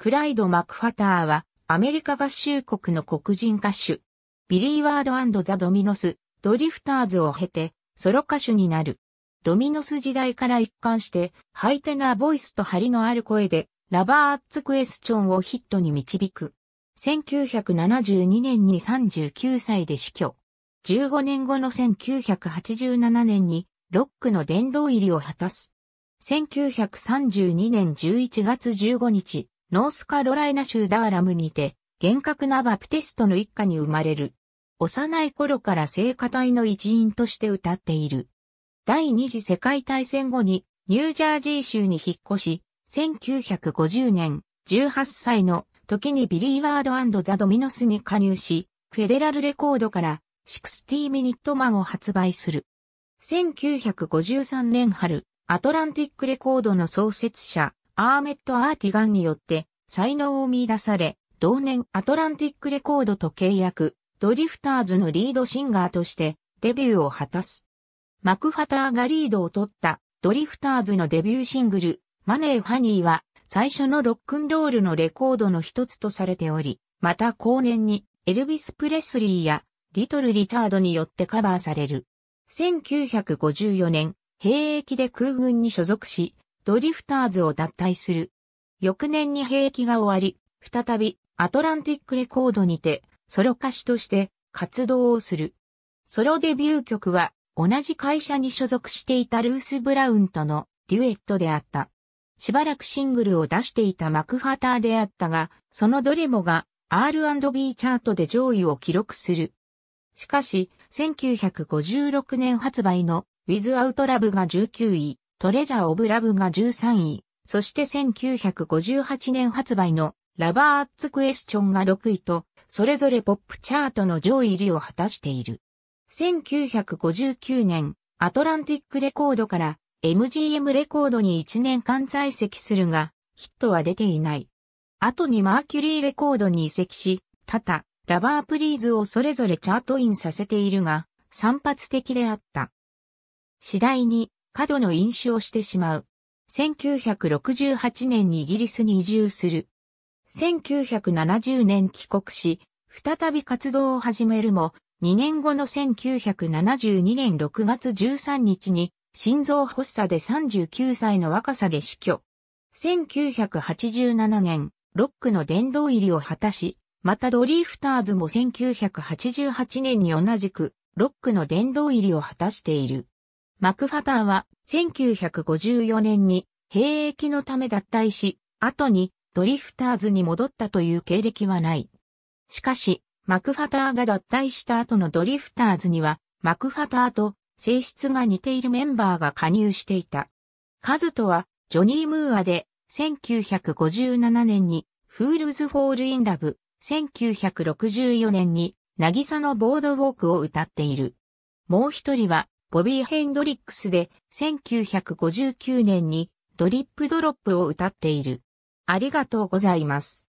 クライド・マクファターはアメリカ合衆国の黒人歌手。ビリー・ワード&ザ・ドミノス、ドリフターズを経てソロ歌手になる。ドミノス時代から一貫してハイテナーボイスと張りのある声でラバー・アッツ・クエスチョンをヒットに導く。1972年に39歳で死去。15年後の1987年にロックの殿堂入りを果たす。1932年11月15日、ノースカロライナ州ダーラムにて、厳格なバプテストの一家に生まれる。幼い頃から聖歌隊の一員として歌っている。第二次世界大戦後にニュージャージー州に引っ越し、1950年18歳の時にビリー・ワード&ザ・ドミノスに加入し、フェデラルレコードから60ミニットマンを発売する。1953年春、アトランティックレコードの創設者、アーメッド・アーティガンによって才能を見出され、同年アトランティックレコードと契約、ドリフターズのリードシンガーとしてデビューを果たす。マクファターがリードを取ったドリフターズのデビューシングル、マネー・ファニーは最初のロックンロールのレコードの一つとされており、また後年にエルビス・プレスリーやリトル・リチャードによってカバーされる。1954年、兵役で空軍に所属し、ドリフターズを脱退する。翌年に兵役が終わり、再びアトランティックレコードにて、ソロ歌手として活動をする。ソロデビュー曲は、同じ会社に所属していたルース・ブラウンとのデュエットであった。しばらくシングルを出していたマクファターであったが、そのどれもが R&B チャートで上位を記録する。しかし、1956年発売の Without Love が19位、Treasure of Love が13位、そして1958年発売の Lover's Question が6位と、それぞれポップチャートの上位入りを果たしている。1959年、アトランティックレコードから、MGM レコードに1年間在籍するが、ヒットは出ていない。後にマーキュリーレコードに移籍し、タタ、ラバープリーズをそれぞれチャートインさせているが、散発的であった。次第に、過度の飲酒をしてしまう。1968年にイギリスに移住する。1970年帰国し、再び活動を始めるも、2年後の1972年6月13日に、心臓発作で39歳の若さで死去。1987年、ロックの殿堂入りを果たし、またドリフターズも1988年に同じく、ロックの殿堂入りを果たしている。マクファターは、1954年に、兵役のため脱退し、後にドリフターズに戻ったという経歴はない。しかし、マクファターが脱退した後のドリフターズには、マクファターと、性質が似ているメンバーが加入していた。カズとは、ジョニー・ムーアで、1957年に、Fools Fall in Love、1964年に、渚のボードウォークを歌っている。もう一人は、ボビー・ヘンドリックスで、1959年に、ドリップドロップを歌っている。ありがとうございます。